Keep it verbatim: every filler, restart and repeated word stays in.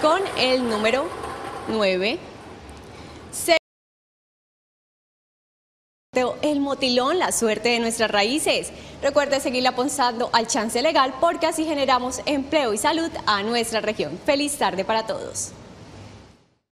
con el número nueve. El motilón, la suerte de nuestras raíces. Recuerde seguir apostando al chance legal porque así generamos empleo y salud a nuestra región. Feliz tarde para todos.